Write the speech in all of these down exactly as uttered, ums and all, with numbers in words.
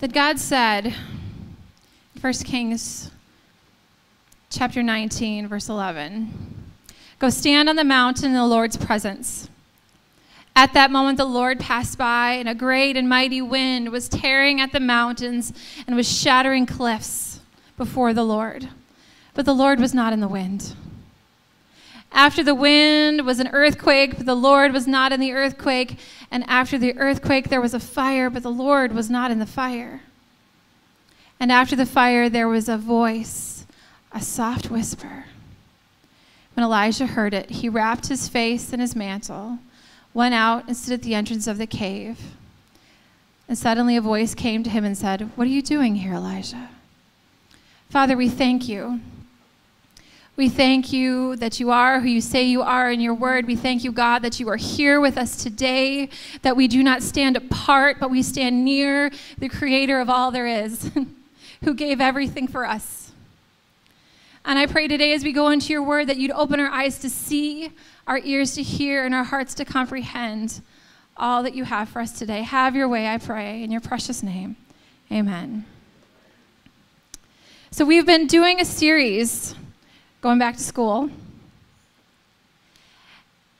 that God said, First Kings chapter nineteen, verse eleven, "Go stand on the mountain in the Lord's presence." At that moment, the Lord passed by, and a great and mighty wind was tearing at the mountains and was shattering cliffs before the Lord. But the Lord was not in the wind. After the wind was an earthquake, but the Lord was not in the earthquake. And after the earthquake, there was a fire, but the Lord was not in the fire. And after the fire, there was a voice, a soft whisper. When Elijah heard it, he wrapped his face in his mantle, went out and stood at the entrance of the cave. And suddenly a voice came to him and said, "What are you doing here, Elijah?" Father, we thank you. We thank you that you are who you say you are in your word. We thank you, God, that you are here with us today, that we do not stand apart, but we stand near the creator of all there is, who gave everything for us. And I pray today as we go into your word that you'd open our eyes to see, our ears to hear, and our hearts to comprehend all that you have for us today. Have your way, I pray, in your precious name. Amen. So we've been doing a series going back to school,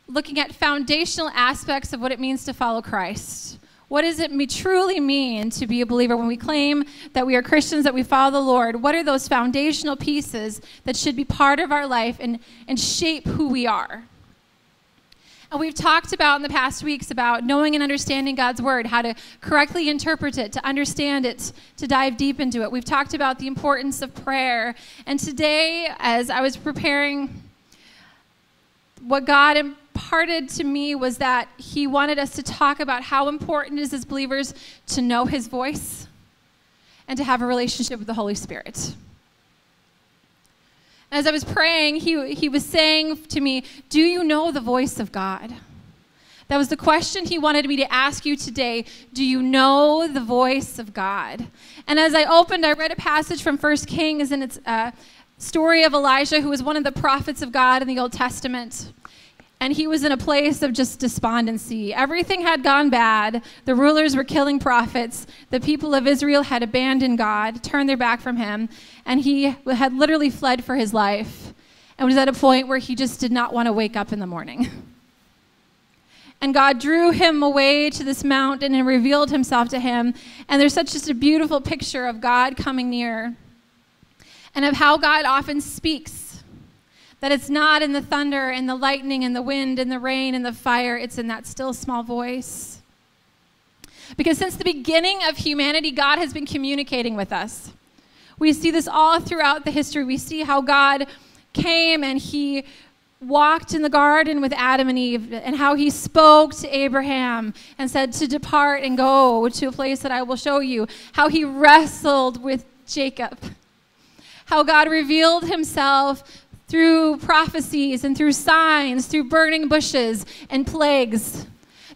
looking at foundational aspects of what it means to follow Christ. What does it me truly mean to be a believer when we claim that we are Christians, that we follow the Lord? What are those foundational pieces that should be part of our life and, and shape who we are? And we've talked about in the past weeks about knowing and understanding God's word, how to correctly interpret it, to understand it, to dive deep into it. We've talked about the importance of prayer. And today, as I was preparing, what God imparted to me was that he wanted us to talk about how important it is as believers to know his voice and to have a relationship with the Holy Spirit. As I was praying, he, he was saying to me, "Do you know the voice of God?" That was the question he wanted me to ask you today. Do you know the voice of God? And as I opened, I read a passage from First Kings, and it's a story of Elijah, who was one of the prophets of God in the Old Testament. And he was in a place of just despondency. Everything had gone bad. The rulers were killing prophets. The people of Israel had abandoned God, turned their back from him, and he had literally fled for his life and was at a point where he just did not want to wake up in the morning. And God drew him away to this mountain and revealed himself to him. And there's such just a beautiful picture of God coming near and of how God often speaks. That it's not in the thunder and the lightning and the wind and the rain and the fire. It's in that still small voice. Because since the beginning of humanity, God has been communicating with us. We see this all throughout the history. We see how God came and he walked in the garden with Adam and Eve, and how he spoke to Abraham and said to depart and go to a place that I will show you. How he wrestled with Jacob. How God revealed himself through prophecies and through signs, through burning bushes and plagues,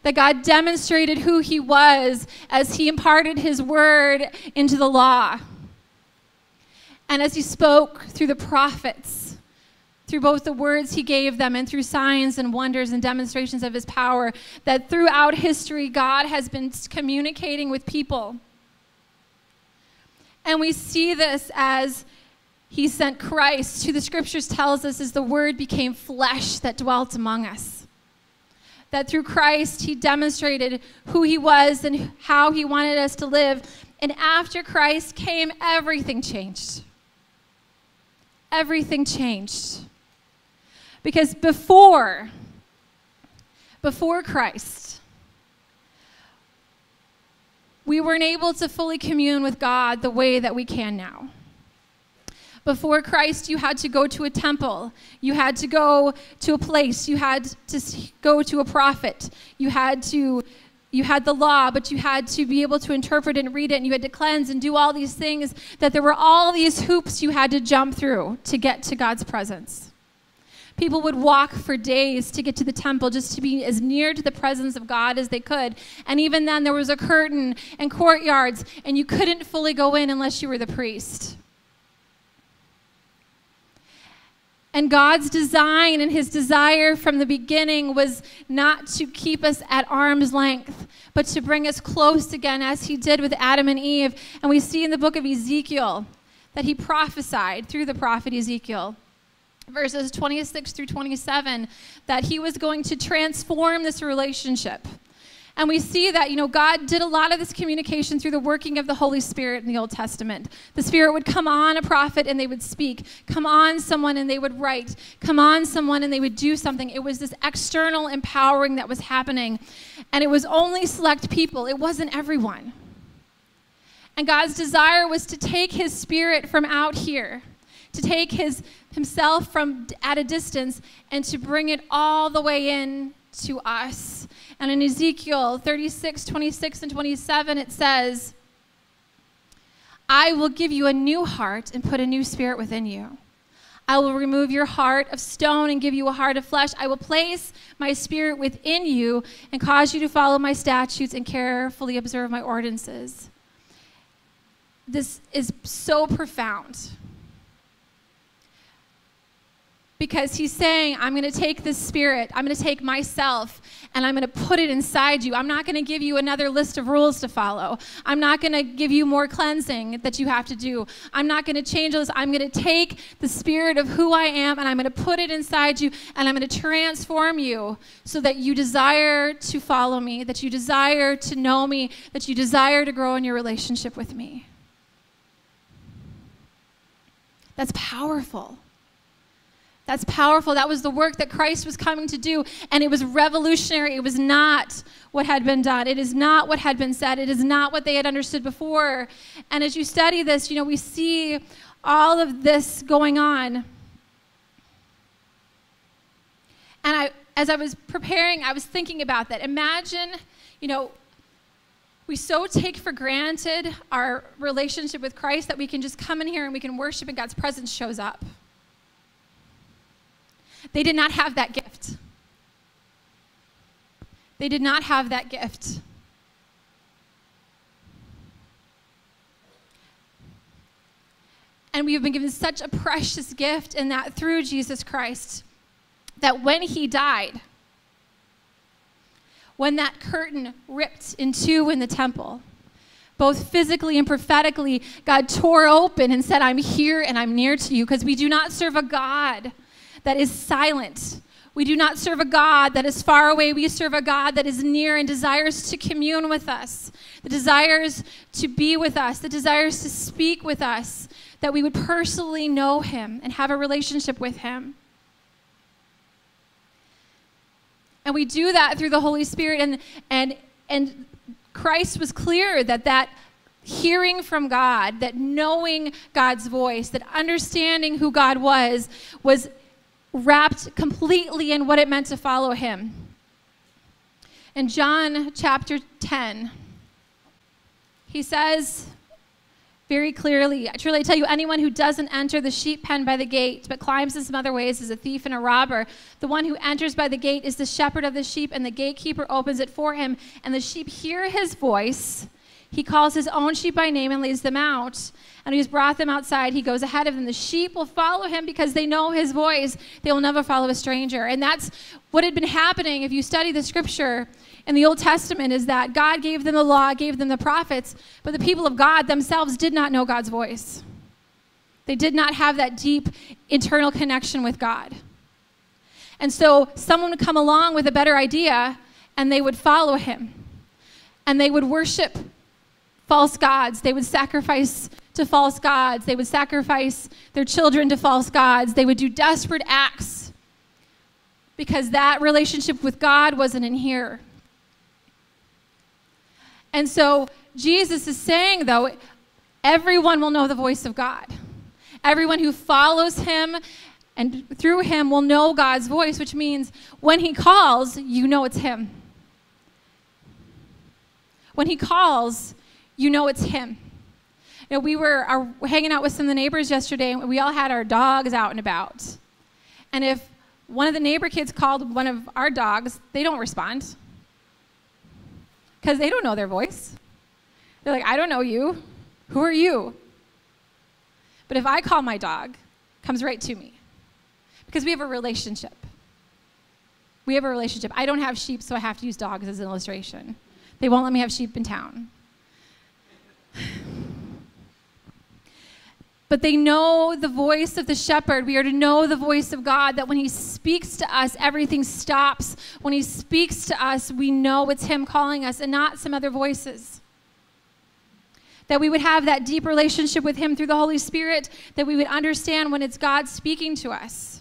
that God demonstrated who he was as he imparted his word into the law. And as he spoke through the prophets, through both the words he gave them and through signs and wonders and demonstrations of his power, that throughout history, God has been communicating with people. And we see this as he sent Christ, who the scriptures tells us is the word became flesh that dwelt among us. That through Christ, he demonstrated who he was and how he wanted us to live. And after Christ came, everything changed. Everything changed. Because before, before Christ, we weren't able to fully commune with God the way that we can now. Before Christ, you had to go to a temple. You had to go to a place. You had to go to a prophet. You had to, you had the law, but you had to be able to interpret and read it, and you had to cleanse and do all these things, that there were all these hoops you had to jump through to get to God's presence. People would walk for days to get to the temple just to be as near to the presence of God as they could. And even then, there was a curtain and courtyards, and you couldn't fully go in unless you were the priest. And God's design and his desire from the beginning was not to keep us at arm's length, but to bring us close again as he did with Adam and Eve. And we see in the book of Ezekiel that he prophesied through the prophet Ezekiel, verses twenty-six through twenty-seven, that he was going to transform this relationship. And we see that, you know, God did a lot of this communication through the working of the Holy Spirit in the Old Testament. The Spirit would come on a prophet and they would speak. Come on someone and they would write. Come on someone and they would do something. It was this external empowering that was happening. And it was only select people. It wasn't everyone. And God's desire was to take his Spirit from out here, to take his himself from at a distance and to bring it all the way in to us. And in Ezekiel thirty-six, twenty-six, and twenty-seven, it says, I will give you a new heart and put a new spirit within you. I will remove your heart of stone and give you a heart of flesh. I will place my spirit within you and cause you to follow my statutes and carefully observe my ordinances. This is so profound, because he's saying, I'm going to take this spirit, I'm going to take myself, and I'm going to put it inside you. I'm not going to give you another list of rules to follow. I'm not going to give you more cleansing that you have to do. I'm not going to change those. I'm going to take the spirit of who I am, and I'm going to put it inside you, and I'm going to transform you so that you desire to follow me, that you desire to know me, that you desire to grow in your relationship with me. That's powerful. That's powerful. That was the work that Christ was coming to do, and it was revolutionary. It was not what had been done. It is not what had been said. It is not what they had understood before. And as you study this, you know, we see all of this going on. And I, as I was preparing, I was thinking about that. Imagine, you know, we so take for granted our relationship with Christ that we can just come in here and we can worship and God's presence shows up. They did not have that gift. They did not have that gift. And we have been given such a precious gift in that through Jesus Christ, that when he died, when that curtain ripped in two in the temple, both physically and prophetically, God tore open and said, I'm here and I'm near to you, because we do not serve a God that is silent. We do not serve a God that is far away. We serve a God that is near and desires to commune with us, that desires to be with us, that desires to speak with us, that we would personally know him and have a relationship with him. And we do that through the Holy Spirit. And, and, and Christ was clear that that hearing from God, that knowing God's voice, that understanding who God was, was wrapped completely in what it meant to follow him. In John chapter ten, he says very clearly, I truly tell you, anyone who doesn't enter the sheep pen by the gate, but climbs in some other ways, is a thief and a robber. The one who enters by the gate is the shepherd of the sheep, and the gatekeeper opens it for him, and the sheep hear his voice. He calls his own sheep by name and leads them out. And he's brought them outside. He goes ahead of them. The sheep will follow him because they know his voice. They will never follow a stranger. And that's what had been happening. If you study the scripture in the Old Testament, is that God gave them the law, gave them the prophets, but the people of God themselves did not know God's voice. They did not have that deep internal connection with God. And so someone would come along with a better idea, and they would follow him. And they would worship false gods. They would sacrifice to false gods. They would sacrifice their children to false gods. They would do desperate acts because that relationship with God wasn't in here. And so Jesus is saying, though, everyone will know the voice of God. Everyone who follows him and through him will know God's voice, which means when he calls, you know it's him. When he calls, you know it's him. You know, we were our, hanging out with some of the neighbors yesterday, and we all had our dogs out and about. And if one of the neighbor kids called one of our dogs, they don't respond because they don't know their voice. They're like, I don't know you. Who are you? But if I call my dog, it comes right to me Because we have a relationship. We have a relationship. I don't have sheep, so I have to use dogs as an illustration. They won't let me have sheep in town. But they know the voice of the shepherd. We are to know the voice of God, that when he speaks to us, everything stops. When he speaks to us, we know it's him calling us and not some other voices. That we would have that deep relationship with him through the Holy Spirit, that we would understand when it's God speaking to us.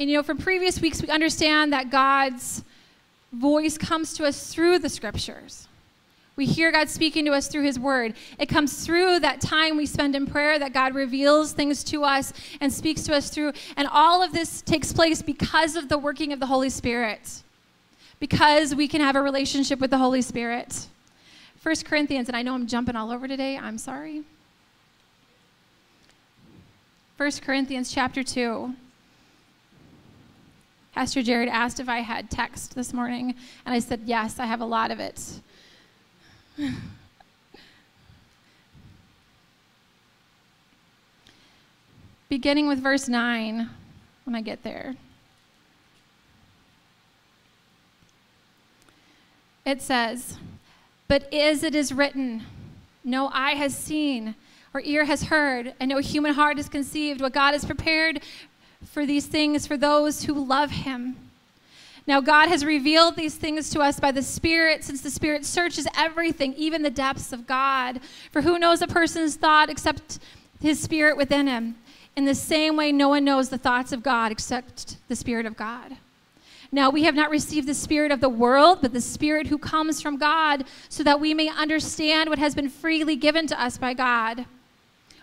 And you know, from previous weeks, we understand that God's voice comes to us through the scriptures. We hear God speaking to us through his word. It comes through that time we spend in prayer that God reveals things to us and speaks to us through. And all of this takes place because of the working of the Holy Spirit. Because we can have a relationship with the Holy Spirit. First Corinthians, and I know I'm jumping all over today. I'm sorry. First Corinthians chapter two. Pastor Jared asked if I had text this morning, and I said, yes, I have a lot of it. Beginning with verse nine, when I get there. It says, but as it is written, no eye has seen, or ear has heard, and no human heart has conceived what God has prepared for these things for those who love him. Now God has revealed these things to us by the Spirit, since the Spirit searches everything, even the depths of God. For who knows a person's thought except his spirit within him? In the same way, no one knows the thoughts of God except the Spirit of God. Now we have not received the spirit of the world, but the Spirit who comes from God, so that we may understand what has been freely given to us by God.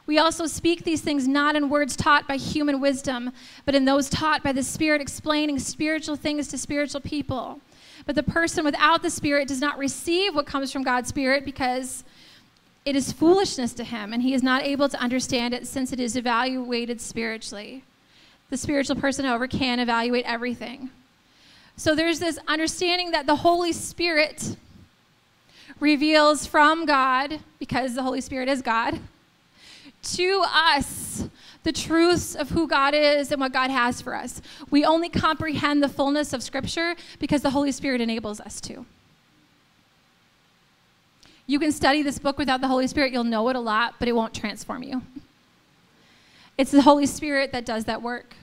We also speak these things not in words taught by human wisdom, but in those taught by the Spirit, explaining spiritual things to spiritual people. But the person without the Spirit does not receive what comes from God's Spirit, because it is foolishness to him, and he is not able to understand it, since it is evaluated spiritually. The spiritual person, however, can evaluate everything. So there's this understanding that the Holy Spirit reveals from God, because the Holy Spirit is God, to us the truths of who God is and what God has for us. We only comprehend the fullness of Scripture because the Holy Spirit enables us to. You can study this book without the Holy Spirit. You'll know it a lot, but it won't transform you. It's the Holy Spirit that does that work.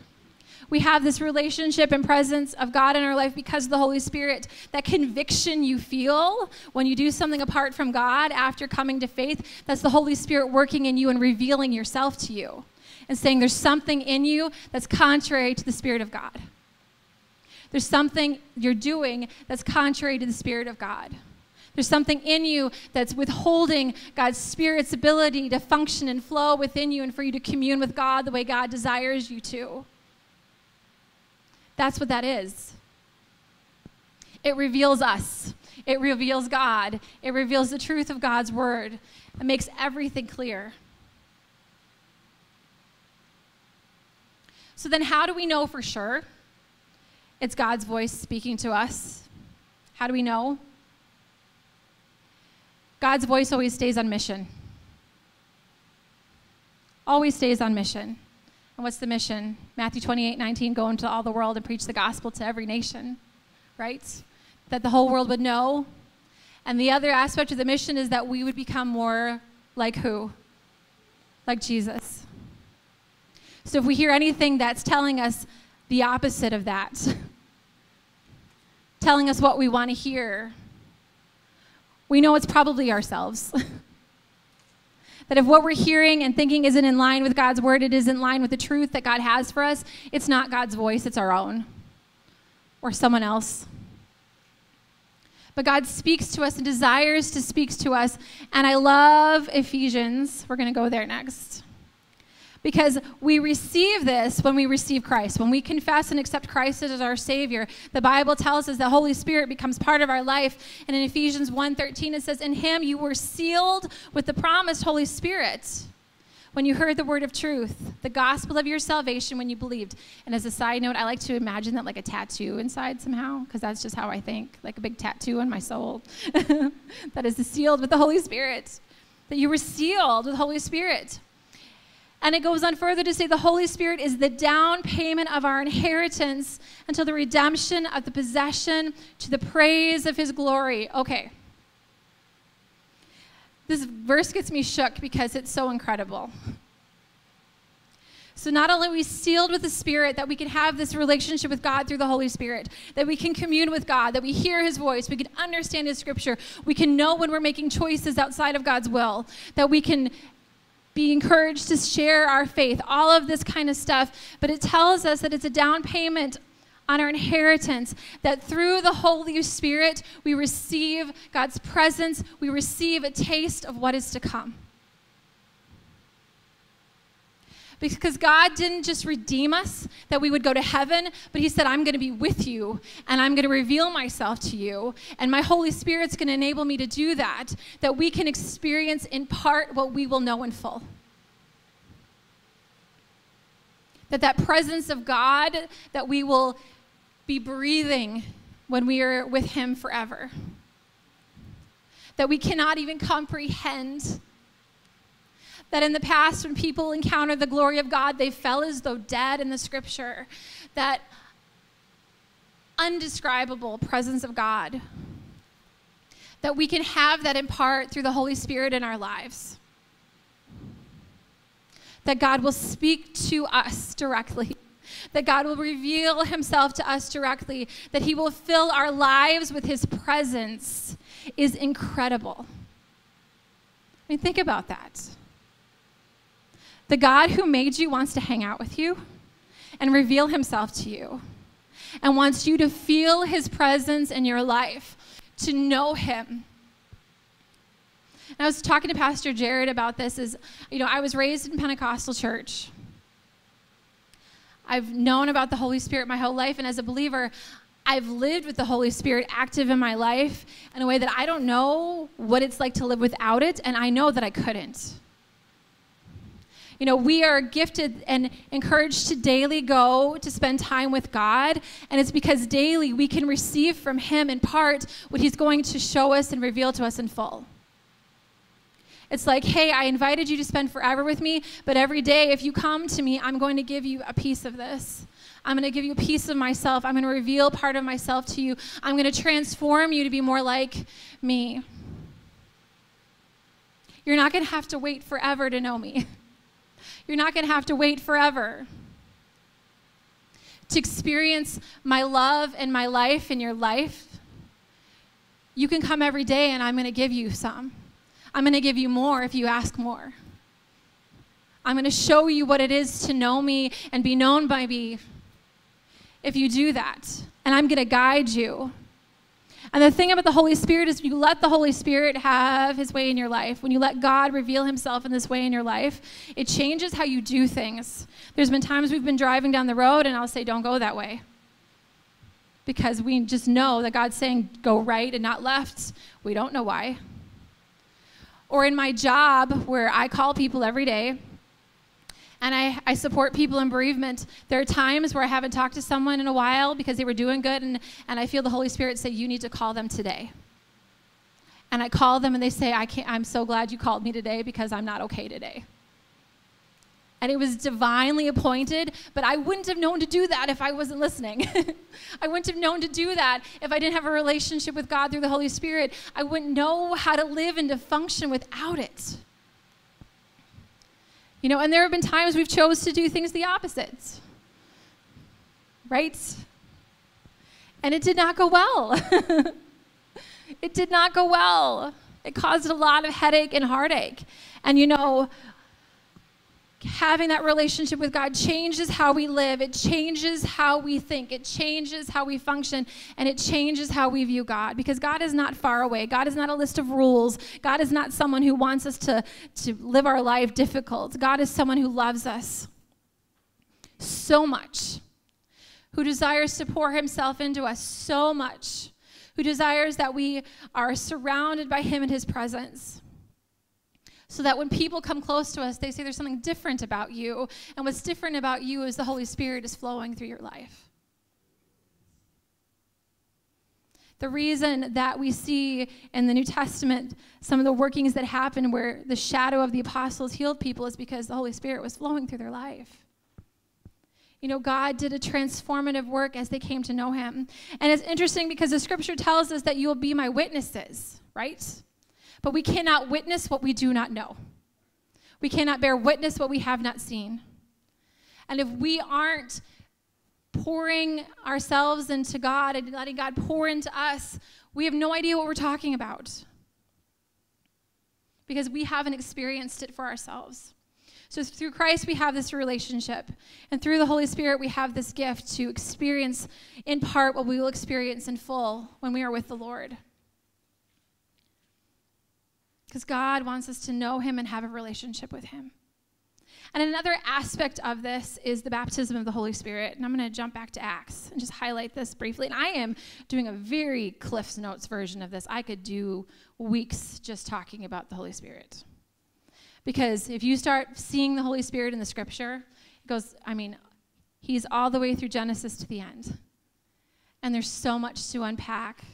We have this relationship and presence of God in our life because of the Holy Spirit. That conviction you feel when you do something apart from God after coming to faith, that's the Holy Spirit working in you and revealing yourself to you and saying there's something in you that's contrary to the Spirit of God. There's something you're doing that's contrary to the Spirit of God. There's something in you that's withholding God's Spirit's ability to function and flow within you and for you to commune with God the way God desires you to. That's what that is. It reveals us. It reveals God. It reveals the truth of God's word. It makes everything clear. So then how do we know for sure it's God's voice speaking to us? How do we know? God's voice always stays on mission. Always stays on mission. And what's the mission? Matthew twenty-eight nineteen, go into all the world and preach the gospel to every nation, right? That the whole world would know. And the other aspect of the mission is that we would become more like who? Like Jesus. So if we hear anything that's telling us the opposite of that, telling us what we want to hear, we know it's probably ourselves. That if what we're hearing and thinking isn't in line with God's word, it isn't in line with the truth that God has for us, it's not God's voice, it's our own or someone else. But God speaks to us and desires to speak to us. And I love Ephesians. We're going to go there next. Because we receive this when we receive Christ. When we confess and accept Christ as our Savior, the Bible tells us the Holy Spirit becomes part of our life. And in Ephesians one thirteen, it says, in him you were sealed with the promised Holy Spirit when you heard the word of truth, the gospel of your salvation when you believed. And as a side note, I like to imagine that like a tattoo inside somehow, because that's just how I think, like a big tattoo on my soul. That is sealed with the Holy Spirit, that you were sealed with the Holy Spirit. And it goes on further to say the Holy Spirit is the down payment of our inheritance until the redemption of the possession to the praise of his glory. Okay. This verse gets me shook because it's so incredible. So not only are we sealed with the Spirit, that we can have this relationship with God through the Holy Spirit, that we can commune with God, that we hear his voice, we can understand his scripture, we can know when we're making choices outside of God's will, that we can be encouraged to share our faith, all of this kind of stuff. But it tells us that it's a down payment on our inheritance, that through the Holy Spirit, we receive God's presence, we receive a taste of what is to come. Because God didn't just redeem us, that we would go to heaven, but he said, I'm going to be with you, and I'm going to reveal myself to you, and my Holy Spirit's going to enable me to do that, that we can experience in part what we will know in full. That that presence of God, that we will be breathing when we are with him forever. That we cannot even comprehend. That in the past, when people encountered the glory of God, they fell as though dead in the scripture. That undescribable presence of God. That we can have that in part through the Holy Spirit in our lives. That God will speak to us directly. That God will reveal himself to us directly. That he will fill our lives with his presence is incredible. I mean, think about that. The God who made you wants to hang out with you and reveal himself to you and wants you to feel his presence in your life, to know him. And I was talking to Pastor Jared about this. Is, you know, I was raised in Pentecostal church. I've known about the Holy Spirit my whole life, and as a believer, I've lived with the Holy Spirit active in my life in a way that I don't know what it's like to live without it, and I know that I couldn't. You know, we are gifted and encouraged to daily go to spend time with God, and it's because daily we can receive from him in part what he's going to show us and reveal to us in full. It's like, hey, I invited you to spend forever with me, but every day if you come to me, I'm going to give you a piece of this. I'm going to give you a piece of myself. I'm going to reveal part of myself to you. I'm going to transform you to be more like me. You're not going to have to wait forever to know me. You're not going to have to wait forever to experience my love and my life in your life. You can come every day, and I'm going to give you some. I'm going to give you more if you ask more. I'm going to show you what it is to know me and be known by me if you do that. And I'm going to guide you. And the thing about the Holy Spirit is you let the Holy Spirit have his way in your life. When you let God reveal himself in this way in your life, it changes how you do things. There's been times we've been driving down the road and I'll say, don't go that way. Because we just know that God's saying, go right and not left. We don't know why. Or in my job where I call people every day and I, I support people in bereavement, there are times where I haven't talked to someone in a while because they were doing good, and, and I feel the Holy Spirit say, you need to call them today. And I call them and they say, I can't, I'm so glad you called me today because I'm not okay today. And it was divinely appointed, but I wouldn't have known to do that if I wasn't listening. I wouldn't have known to do that if I didn't have a relationship with God through the Holy Spirit. I wouldn't know how to live and to function without it. You know, and there have been times we've chose to do things the opposite, right? And it did not go well. It did not go well. It caused a lot of headache and heartache. And you know, having that relationship with God changes how we live. It changes how we think. It changes how we function. And it changes how we view God. Because God is not far away. God is not a list of rules. God is not someone who wants us to, to live our life difficult. God is someone who loves us so much, who desires to pour himself into us so much, who desires that we are surrounded by him in his presence. So that when people come close to us, they say there's something different about you. And what's different about you is the Holy Spirit is flowing through your life. The reason that we see in the New Testament some of the workings that happened where the shadow of the apostles healed people is because the Holy Spirit was flowing through their life. You know, God did a transformative work as they came to know him. And it's interesting because the scripture tells us that you will be my witnesses, right? But we cannot witness what we do not know. We cannot bear witness what we have not seen. And if we aren't pouring ourselves into God and letting God pour into us, we have no idea what we're talking about because we haven't experienced it for ourselves. So through Christ, we have this relationship. And through the Holy Spirit, we have this gift to experience in part what we will experience in full when we are with the Lord. Because God wants us to know him and have a relationship with him. And another aspect of this is the baptism of the Holy Spirit. And I'm going to jump back to Acts and just highlight this briefly. And I am doing a very Cliff's Notes version of this. I could do weeks just talking about the Holy Spirit. Because if you start seeing the Holy Spirit in the scripture, it goes, I mean, he's all the way through Genesis to the end. And there's so much to unpack.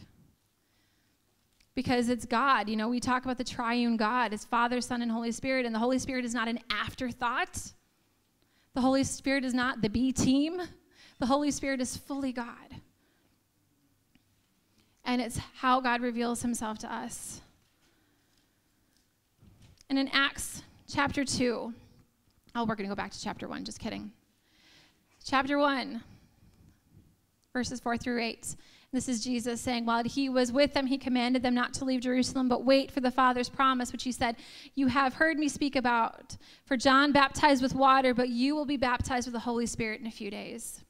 Because it's God. You know, we talk about the triune God. It's Father, Son, and Holy Spirit. And the Holy Spirit is not an afterthought. The Holy Spirit is not the B team. The Holy Spirit is fully God. And it's how God reveals himself to us. And in Acts chapter two, oh, we're going to go back to chapter one, just kidding. Chapter one, verses four through eight. This is Jesus saying, while he was with them, he commanded them not to leave Jerusalem, but wait for the Father's promise, which he said, you have heard me speak about. For John baptized with water, but you will be baptized with the Holy Spirit in a few days.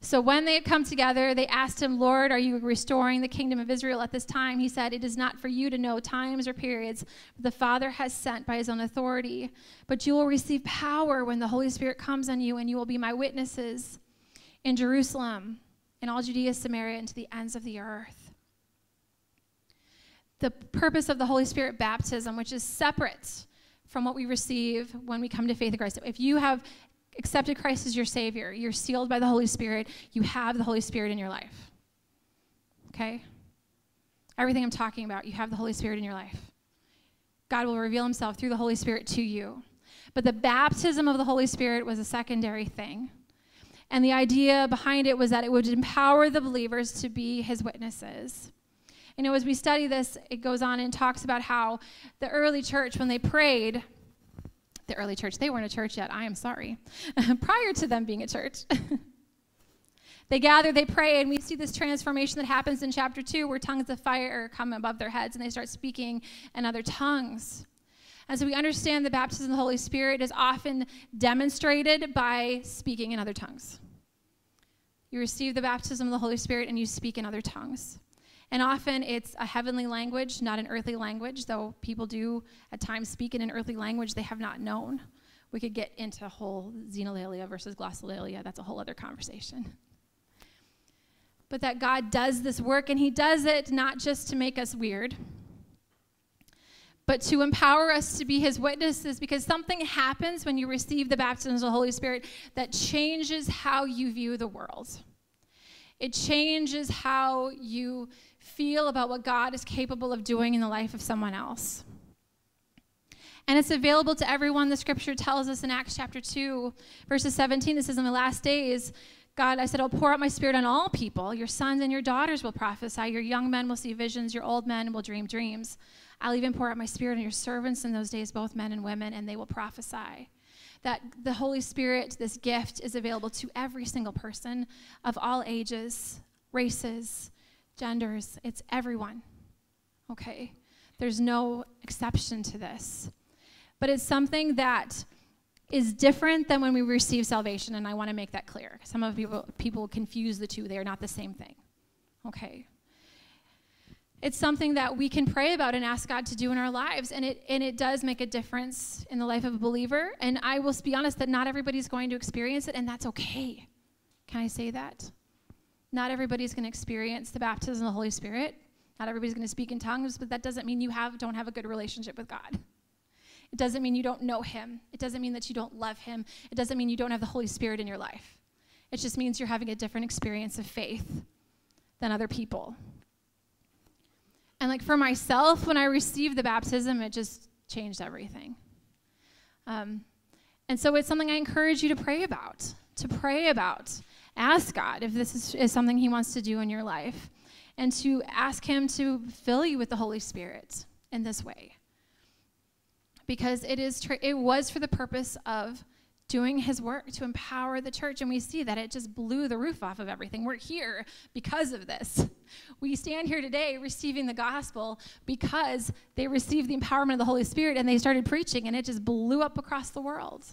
So when they had come together, they asked him, Lord, are you restoring the kingdom of Israel at this time? He said, it is not for you to know times or periods the Father has sent by his own authority, but you will receive power when the Holy Spirit comes on you, and you will be my witnesses in Jerusalem, in all Judea, Samaria, and to the ends of the earth. The purpose of the Holy Spirit baptism, which is separate from what we receive when we come to faith in Christ. If you have accepted Christ as your Savior, you're sealed by the Holy Spirit, you have the Holy Spirit in your life, okay? Everything I'm talking about, you have the Holy Spirit in your life. God will reveal himself through the Holy Spirit to you. But the baptism of the Holy Spirit was a secondary thing. And the idea behind it was that it would empower the believers to be his witnesses. You know, as we study this, it goes on and talks about how the early church, when they prayed, the early church, they weren't a church yet, I am sorry, prior to them being a church. They gather, they pray, and we see this transformation that happens in chapter two where tongues of fire come above their heads and they start speaking in other tongues. And so we understand the baptism of the Holy Spirit is often demonstrated by speaking in other tongues. You receive the baptism of the Holy Spirit and you speak in other tongues. And often it's a heavenly language, not an earthly language, though people do at times speak in an earthly language they have not known. We could get into a whole xenolalia versus glossolalia. That's a whole other conversation. But that God does this work, and he does it not just to make us weird, but to empower us to be his witnesses, because something happens when you receive the baptism of the Holy Spirit that changes how you view the world. It changes how you feel about what God is capable of doing in the life of someone else. And it's available to everyone. The scripture tells us in Acts chapter two, verses seventeen, it says, in the last days, God, I said, I'll pour out my spirit on all people. Your sons and your daughters will prophesy. Your young men will see visions. Your old men will dream dreams. I'll even pour out my spirit on your servants in those days, both men and women, and they will prophesy. That the Holy Spirit, this gift, is available to every single person of all ages, races, genders. It's everyone, okay? There's no exception to this. But it's something that is different than when we receive salvation, and I want to make that clear. Some of people, people confuse the two. They are not the same thing, okay? It's something that we can pray about and ask God to do in our lives, and it and it does make a difference in the life of a believer. And I will be honest that not everybody's going to experience it, and that's okay. Can I say that? Not everybody's going to experience the baptism of the Holy Spirit. Not everybody's going to speak in tongues, but that doesn't mean you have don't have a good relationship with God. It doesn't mean you don't know him. It doesn't mean that you don't love him. It doesn't mean you don't have the Holy Spirit in your life. It just means you're having a different experience of faith than other people. And like for myself, when I received the baptism, it just changed everything. Um, and so it's something I encourage you to pray about, to pray about. Ask God if this is, is something he wants to do in your life, and to ask him to fill you with the Holy Spirit in this way. Because it is tra- it was for the purpose of doing his work to empower the church, and we see that it just blew the roof off of everything. We're here because of this. We stand here today receiving the gospel because they received the empowerment of the Holy Spirit, and they started preaching, and it just blew up across the world.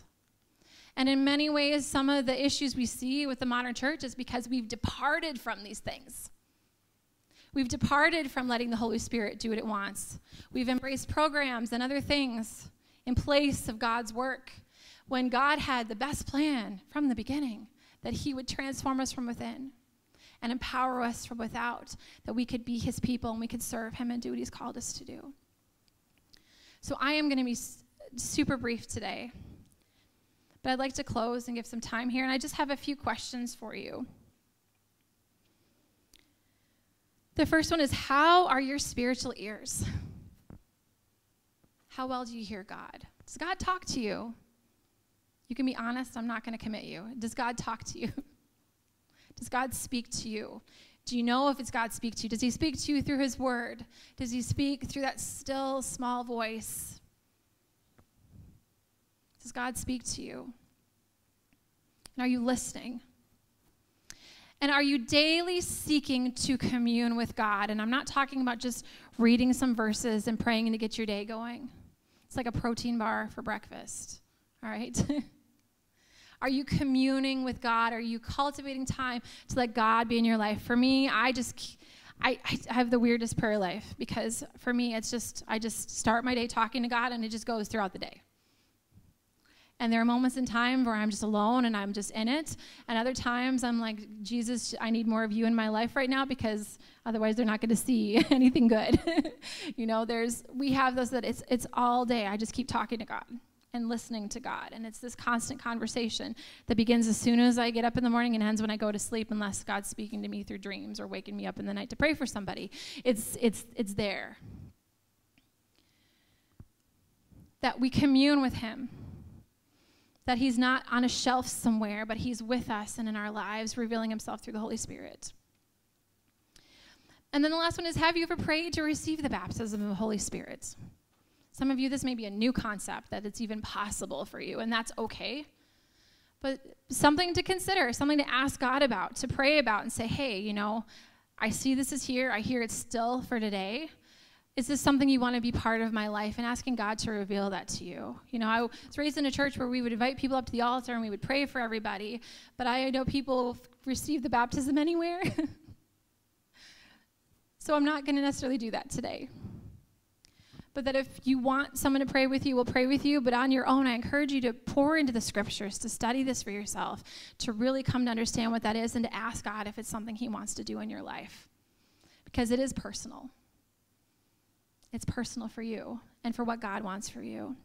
And in many ways, some of the issues we see with the modern church is because we've departed from these things. We've departed from letting the Holy Spirit do what it wants. We've embraced programs and other things in place of God's work, when God had the best plan from the beginning, that he would transform us from within and empower us from without, that we could be his people and we could serve him and do what he's called us to do. So I am going to be super brief today, but I'd like to close and give some time here, and I just have a few questions for you. The first one is, how are your spiritual ears? How well do you hear God? Does God talk to you? You can be honest, I'm not going to commit you. Does God talk to you? Does God speak to you? Do you know if it's God speak to you? Does he speak to you through his word? Does he speak through that still, small voice? Does God speak to you? And are you listening? And are you daily seeking to commune with God? And I'm not talking about just reading some verses and praying to get your day going. It's like a protein bar for breakfast, all right? Are you communing with God? Are you cultivating time to let God be in your life? For me, I just, I, I have the weirdest prayer life, because for me, it's just, I just start my day talking to God, and it just goes throughout the day. And there are moments in time where I'm just alone and I'm just in it. And other times I'm like, Jesus, I need more of you in my life right now, because otherwise they're not going to see anything good. You know, there's, we have those that it's, it's all day. I just keep talking to God and listening to God. And it's this constant conversation that begins as soon as I get up in the morning and ends when I go to sleep, unless God's speaking to me through dreams or waking me up in the night to pray for somebody. It's, it's, it's there. That we commune with him. That he's not on a shelf somewhere, but he's with us and in our lives, revealing himself through the Holy Spirit. And then the last one is, have you ever prayed to receive the baptism of the Holy Spirit? Some of you, this may be a new concept, that it's even possible for you, and that's okay. But something to consider, something to ask God about, to pray about and say, hey, you know, I see this is here. I hear it's still for today. Is this something you want to be part of my life? And asking God to reveal that to you. You know, I was raised in a church where we would invite people up to the altar and we would pray for everybody. But I know people receive the baptism anywhere. So I'm not going to necessarily do that today. But that if you want someone to pray with you, we'll pray with you. But on your own, I encourage you to pour into the scriptures, to study this for yourself, to really come to understand what that is, and to ask God if it's something he wants to do in your life. Because it is personal. It's personal for you and for what God wants for you.